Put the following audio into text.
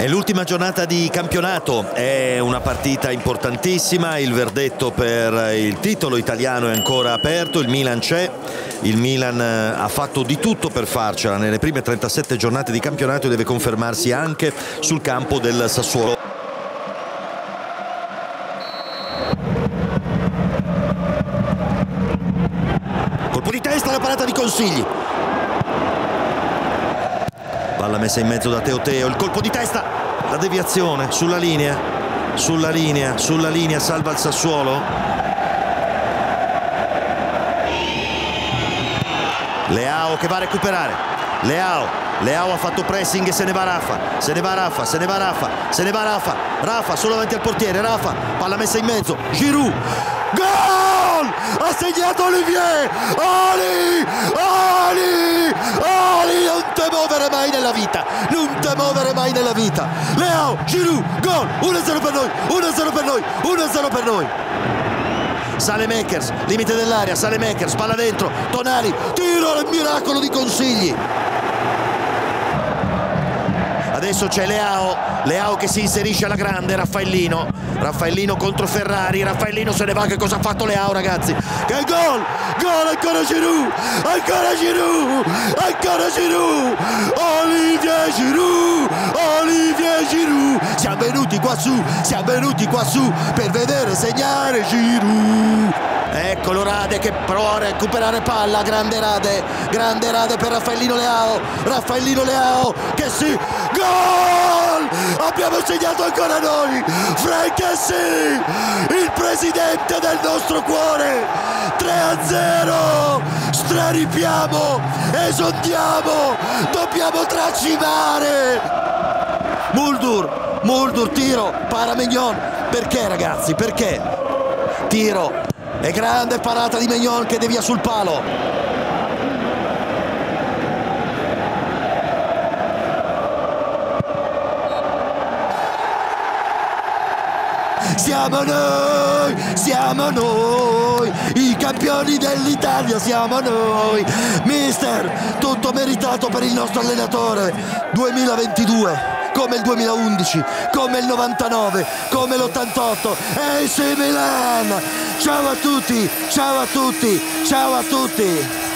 È l'ultima giornata di campionato, è una partita importantissima, il verdetto per il titolo italiano è ancora aperto, il Milan c'è, il Milan ha fatto di tutto per farcela, nelle prime 37 giornate di campionato deve confermarsi anche sul campo del Sassuolo. Colpo di testa, la parata di Consigli. Palla messa in mezzo da Teoteo, il colpo di testa, la deviazione sulla linea, salva il Sassuolo. Leao che va a recuperare, Leao ha fatto pressing e se ne va Rafa, Rafa solo davanti al portiere, Rafa, palla messa in mezzo, Giroud, gol! Ha segnato Olivier, Oli, non te muovere mai nella vita, Leao, Giroud, gol, 1-0 per noi. Sale Makers, limite dell'area, palla dentro, Tonali, tiro al miracolo di Consigli. Adesso c'è Leao, che si inserisce alla grande, Rafaelinho, contro Ferrari, Rafaelinho se ne va, che cosa ha fatto Leao ragazzi? Che gol! Gol ancora Giroud! Olivier Giroud! Siamo venuti qua su, per vedere segnare Giroud! Eccolo Rade che prova a recuperare palla, grande Rade per Rafaelinho Leao, Kessié, gol! Abbiamo segnato ancora noi, Franck Kessié, il presidente del nostro cuore, 3-0, straripiamo, esondiamo, dobbiamo tracimare! Murdur, tiro, para Mignon, perché ragazzi, Tiro! E grande parata di Mignon che devia sul palo. Siamo noi, i campioni dell'Italia, mister, tutto meritato per il nostro allenatore. 2022 come il 2011, come il 99, come l'88, e AC Milan! Ciao a tutti, ciao a tutti!